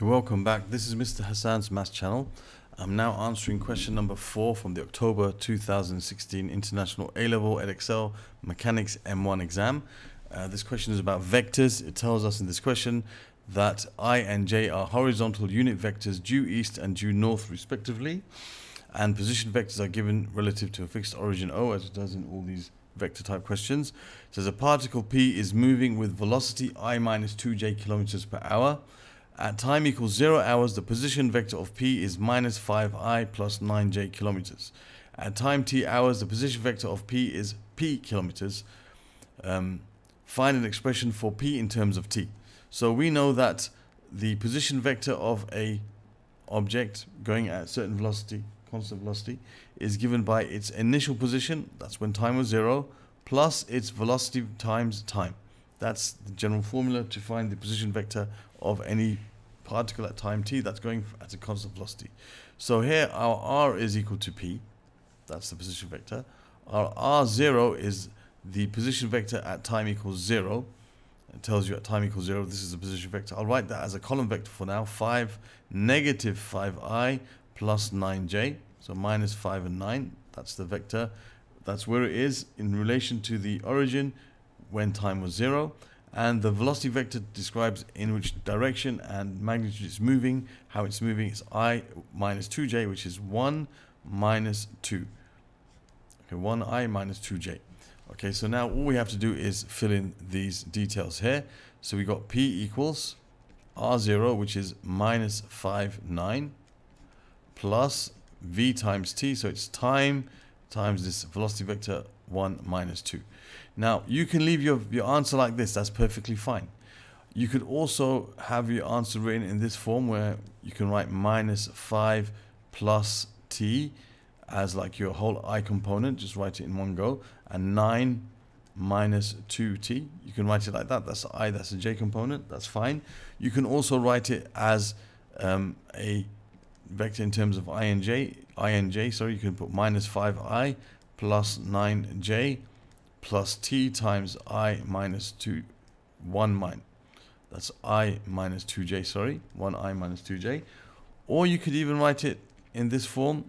Welcome back. This is Mr Hassaan's Maths Channel. I'm now answering question number 4 from the October 2016 International A-Level Edexcel Mechanics M1 exam. This question is about vectors. It tells us in this question that I and j are horizontal unit vectors due east and due north respectively, and position vectors are given relative to a fixed origin O, as it does in all these vector type questions. It says a particle P is moving with velocity I minus 2j kilometers per hour. At time equals 0 hours, the position vector of P is minus 5i plus 9j kilometers. At time t hours, the position vector of P is p kilometers. Find an expression for P in terms of t. So we know that the position vector of a object going at a certain velocity, constant velocity, is given by its initial position, that's when time was 0, plus its velocity times time. That's the general formula to find the position vector of any particle at time t that's going at a constant velocity. So here our r is equal to p, that's the position vector. Our r0 is the position vector at time equals 0. It tells you at time equals 0 this is the position vector. I'll write that as a column vector for now. 5 negative 5i plus 9j, so minus 5 and 9, that's the vector. That's where it is in relation to the origin when time was 0, and the velocity vector describes in which direction and magnitude it's moving, how it's moving. It's I minus 2j, which is 1 minus 2. Okay, 1i minus 2j. Okay, so now all we have to do is fill in these details here. So we got P equals R0, which is minus 5, 9, plus V times T, so it's time times this velocity vector 1 minus 2. Now you can leave your answer like this, that's perfectly fine. You could also have your answer written in this form where you can write minus 5 plus t as like your whole I component, just write it in one go, and 9 minus 2t. You can write it like that, that's I, that's a j component, that's fine. You can also write it as a vector in terms of I and j, you can put minus 5i plus 9j plus t times I minus 2, 1i minus 2j. Or you could even write it in this form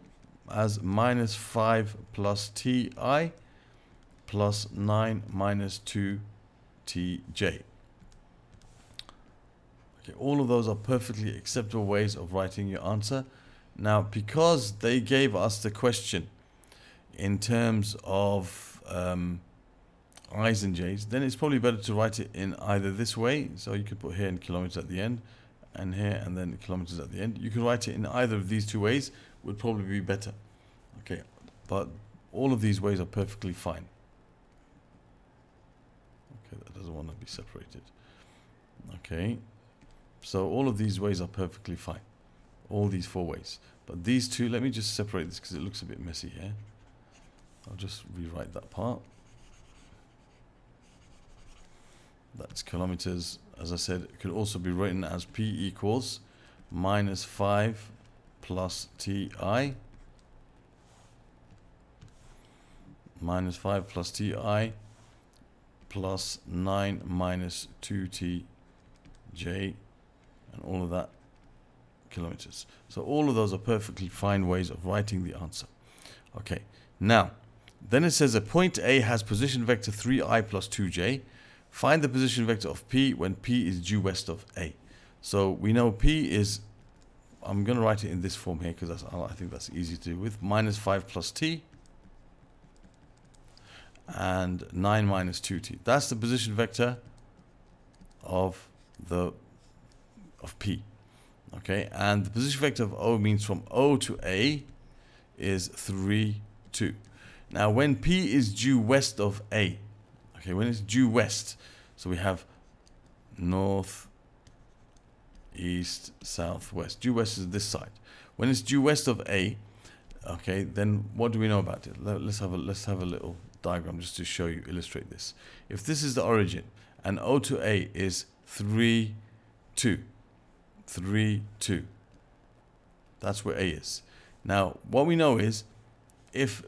as minus 5 plus ti plus 9 minus 2tj. All of those are perfectly acceptable ways of writing your answer. Now, because they gave us the question in terms of i's and j's, then it's probably better to write it in either this way, so you could put here and kilometers at the end, and here and then kilometers at the end. You could write it in either of these two ways, would probably be better. Okay, but all of these ways are perfectly fine. Okay, that doesn't want to be separated. Okay. So all of these ways are perfectly fine, all these four ways. But these two, let me just separate this because it looks a bit messy here. I'll just rewrite that part. That's kilometers. As I said, it could also be written as P equals minus 5 plus TI. Minus 5 plus TI plus 9 minus 2TJ. And all of that kilometers. So all of those are perfectly fine ways of writing the answer. Okay, now then it says a point A has position vector 3i plus 2j. Find the position vector of P when P is due west of A. So we know P is, I'm going to write it in this form here because I think that's easy to do with, minus 5 plus t and 9 minus 2t. That's the position vector of P. Okay, and the position vector of O means from O to A is 3, 2. Now when P is due west of A, okay, when it's due west, so we have north, east, south, west. Due west is this side. When it's due west of A, okay, then what do we know about it? Let's have a little diagram just to show you, illustrate this. If this is the origin and O to A is 3, 2. 3, 2. That's where A is. Now, what we know is if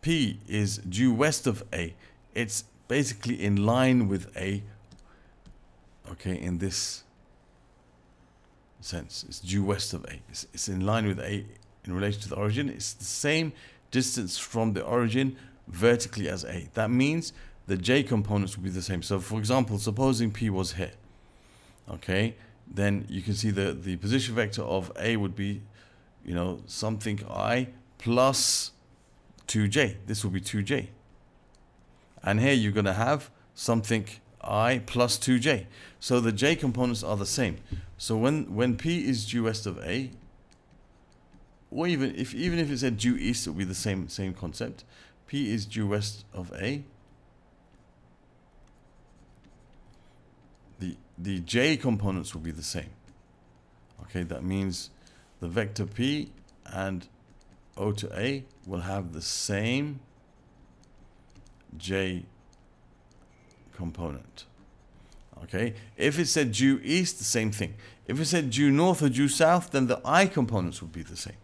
P is due west of A, it's basically in line with A, okay, in this sense. It's due west of A. It's in line with A in relation to the origin. It's the same distance from the origin vertically as A. That means the J components will be the same. So for example, supposing P was here, okay, then you can see the position vector of A would be, you know, something I plus 2j. This will be 2j. And here you're going to have something I plus 2j. So the j components are the same. So when P is due west of A, or even if it said due east, it would be the same concept. P is due west of A. The j components will be the same. Okay, that means the vector P and O to A will have the same j component. Okay, if it said due east, the same thing. If it said due north or due south, then the I components would be the same.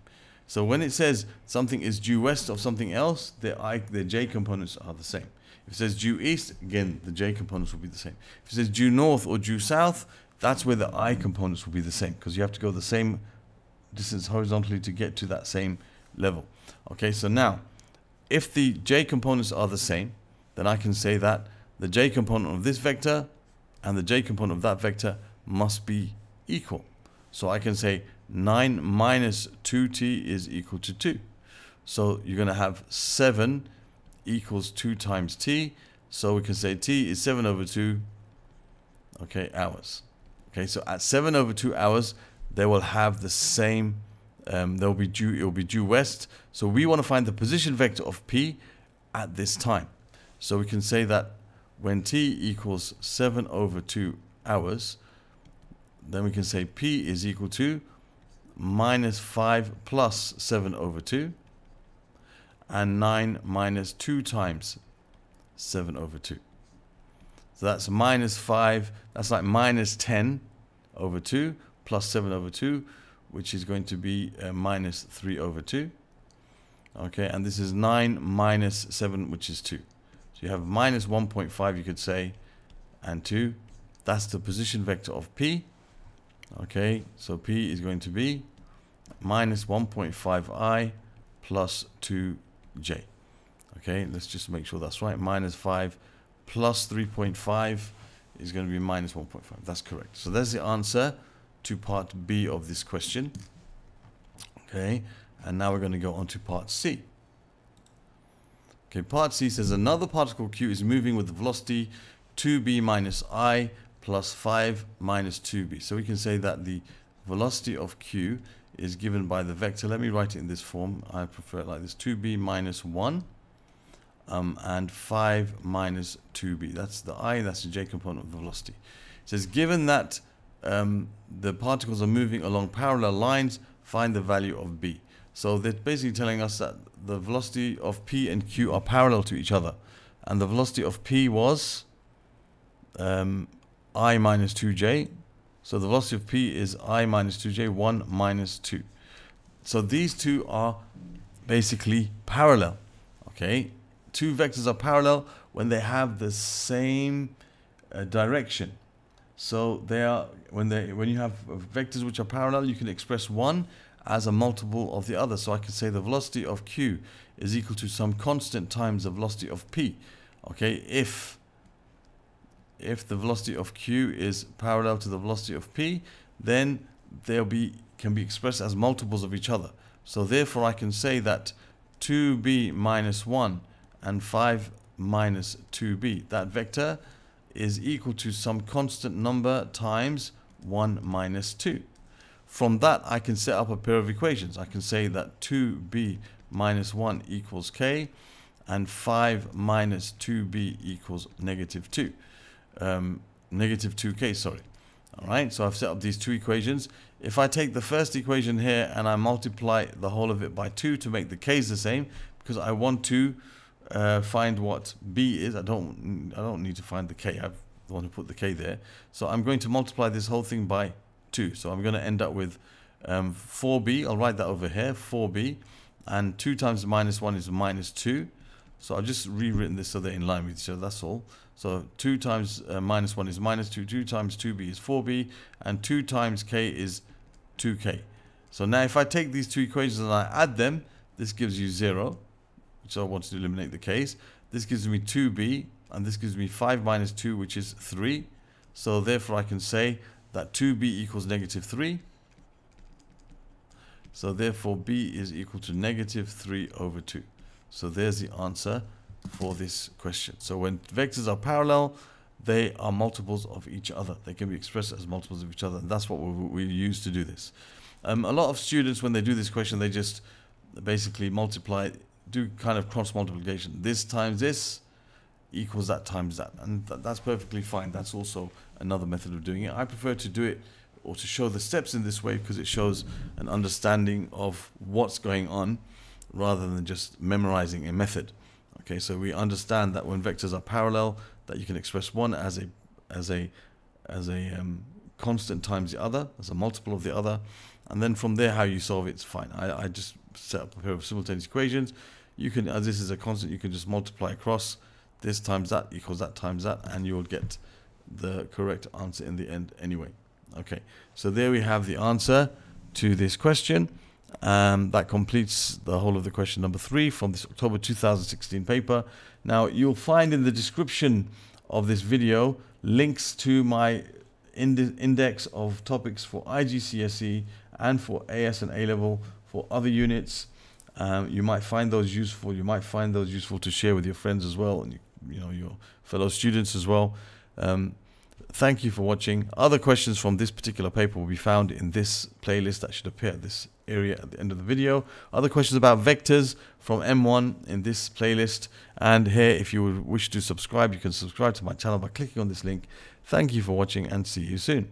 So when it says something is due west of something else, the j components are the same. If it says due east, again, the j components will be the same. If it says due north or due south, that's where the I components will be the same, because you have to go the same distance horizontally to get to that same level. Okay, so now, if the j components are the same, then I can say that the j component of this vector and the j component of that vector must be equal. So I can say 9 minus 2t is equal to 2. So you're going to have 7 equals 2 times t. So we can say t is 7 over 2 hours. Okay, so at 7 over 2 hours, they will have the same, it will be due west. So we want to find the position vector of P at this time. So we can say that when T equals 7 over 2 hours, then we can say P is equal to minus 5 plus 7 over 2 and 9 minus 2 times 7 over 2. So that's minus 5, that's like minus 10 over 2 plus 7 over 2, which is going to be minus 3 over 2. Okay, and this is 9 minus 7, which is 2. So you have minus 1.5, you could say, and 2. That's the position vector of P. Okay, so P is going to be minus 1.5i plus 2j. Okay, let's just make sure that's right. Minus 5 plus 3.5 is going to be minus 1.5. That's correct. So that's the answer to part B of this question. Okay, and now we're going to go on to part C. Okay, part C says another particle Q is moving with the velocity 2b minus I plus 5 minus 2b. So we can say that the velocity of Q is given by the vector. Let me write it in this form. I prefer it like this. 2b minus 1 and 5 minus 2b. That's the I, that's the j component of the velocity. It says given that the particles are moving along parallel lines, find the value of b. So they're basically telling us that the velocity of P and Q are parallel to each other, and the velocity of P was I minus 2j. So the velocity of P is I minus 2j, 1 minus 2. So these two are basically parallel. Okay, two vectors are parallel when they have the same direction. So they are, when you have vectors which are parallel, you can express one as a multiple of the other. So I can say the velocity of Q is equal to some constant times the velocity of P. Okay, if the velocity of Q is parallel to the velocity of P, then they'll be, can be expressed as multiples of each other. So therefore I can say that 2b minus 1 and 5 minus 2b, that vector is equal to some constant number times 1 minus 2. From that, I can set up a pair of equations. I can say that 2b minus 1 equals k, and 5 minus 2b equals negative 2. Negative 2k, sorry. All right, so I've set up these two equations. If I take the first equation here and I multiply the whole of it by 2 to make the k's the same, because I want to find what b is. I don't need to find the k. I'm the one who put the k there. So I'm going to multiply this whole thing by 2. So I'm going to end up with 4b. I'll write that over here, 4b. And 2 times minus 1 is minus 2. So I've just rewritten this so they're in line with each other. That's all. So 2 times minus 1 is minus 2. 2 times 2b is 4b. And 2 times k is 2k. So now if I take these two equations and I add them, this gives you 0, which I want to eliminate the k's. This gives me 2b, and this gives me 5 minus 2, which is 3. So therefore I can say that 2b equals negative 3. So therefore b is equal to negative 3 over 2. So there's the answer for this question. So when vectors are parallel, they are multiples of each other. They can be expressed as multiples of each other, and that's what we use to do this. A lot of students, when they do this question, they just basically multiply, do kind of cross multiplication. This times this equals that times that, and that's perfectly fine. That's also another method of doing it. I prefer to do it or to show the steps in this way because it shows an understanding of what's going on rather than just memorizing a method. Okay, so we understand that when vectors are parallel, that you can express one as a constant times the other, as a multiple of the other, and then from there how you solve it's fine. I just set up a pair of simultaneous equations. You can, as this is a constant, you can just multiply across. This times that equals that times that, and you'll get the correct answer in the end anyway. Okay, so there we have the answer to this question. That completes the whole of the question number 3 from this October 2016 paper. Now you'll find in the description of this video links to my index of topics for IGCSE and for AS and A-level for other units. You might find those useful. You might find those useful to share with your friends as well, and you know, your fellow students as well. Thank you for watching. Other questions from this particular paper will be found in this playlist that should appear at this area at the end of the video. Other questions about vectors from M1 in this playlist. And here, if you would wish to subscribe, you can subscribe to my channel by clicking on this link. Thank you for watching, and see you soon.